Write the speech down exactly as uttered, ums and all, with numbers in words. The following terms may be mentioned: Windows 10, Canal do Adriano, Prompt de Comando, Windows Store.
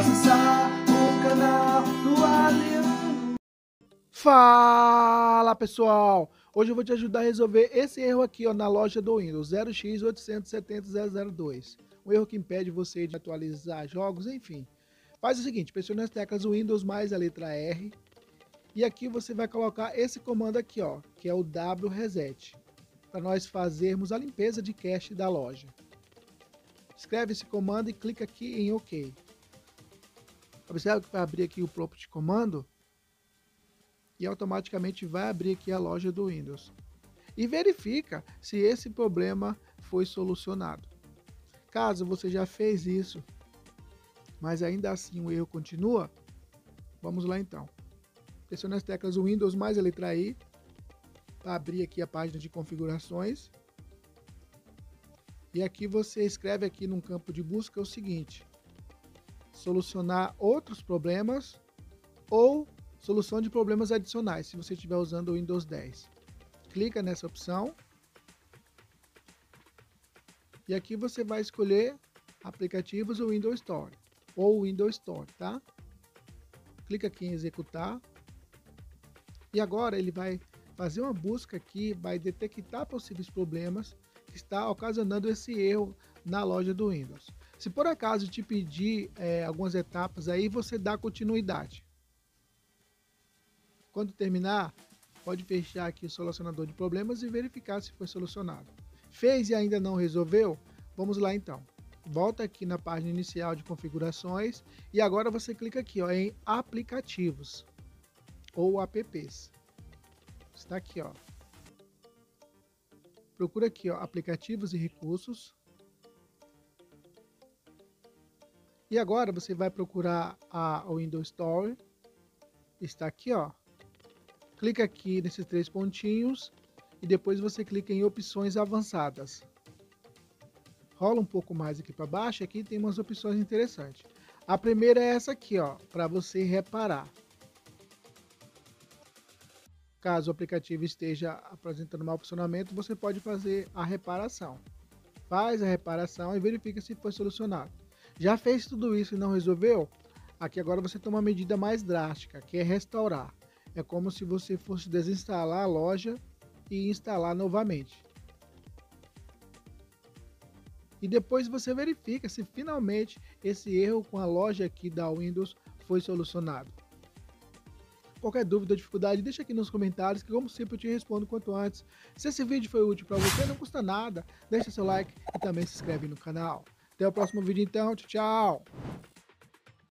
acessar o canal do Adriano. Fala pessoal, hoje eu vou te ajudar a resolver esse erro aqui ó, na loja do Windows zero x oito sete zero zero zero dois. Um erro que impede você de atualizar jogos, enfim. Faz o seguinte, pressione as teclas Windows mais a letra R. E aqui você vai colocar esse comando aqui, ó, que é o W reset, para nós fazermos a limpeza de cache da loja. Escreve esse comando e clica aqui em OK. Observe que vai abrir aqui o prompt de comando e automaticamente vai abrir aqui a loja do Windows. E verifica se esse problema foi solucionado. Caso você já fez isso, mas ainda assim o erro continua, vamos lá então. Pressione as teclas Windows mais a letra I para abrir aqui a página de configurações. E aqui você escreve aqui num campo de busca o seguinte: solucionar outros problemas ou solução de problemas adicionais, se você estiver usando o Windows dez. Clica nessa opção. E aqui você vai escolher aplicativos ou Windows Store, ou Windows Store, tá? Clica aqui em executar. E agora ele vai fazer uma busca aqui, vai detectar possíveis problemas que está ocasionando esse erro na loja do Windows. Se por acaso te pedir é, algumas etapas aí, você dá continuidade. Quando terminar, pode fechar aqui o solucionador de problemas e verificar se foi solucionado. Fez e ainda não resolveu? Vamos lá então. Volta aqui na página inicial de configurações e agora você clica aqui ó, em aplicativos ou apps. Está aqui ó. Procura aqui ó, aplicativos e recursos. E agora você vai procurar a Windows Store. Está aqui ó. Clica aqui nesses três pontinhos. E depois você clica em opções avançadas. Rola um pouco mais aqui para baixo, aqui tem umas opções interessantes. A primeira é essa aqui, ó, para você reparar. Caso o aplicativo esteja apresentando mau funcionamento, você pode fazer a reparação. Faz a reparação e verifica se foi solucionado. Já fez tudo isso e não resolveu? Aqui agora você toma uma medida mais drástica, que é restaurar. É como se você fosse desinstalar a loja e instalar novamente. E depois você verifica se finalmente esse erro com a loja aqui da Windows foi solucionado. Qualquer dúvida ou dificuldade, deixa aqui nos comentários que como sempre eu te respondo quanto antes. Se esse vídeo foi útil para você, não custa nada, deixa seu like e também se inscreve no canal. Até o próximo vídeo então, tchau!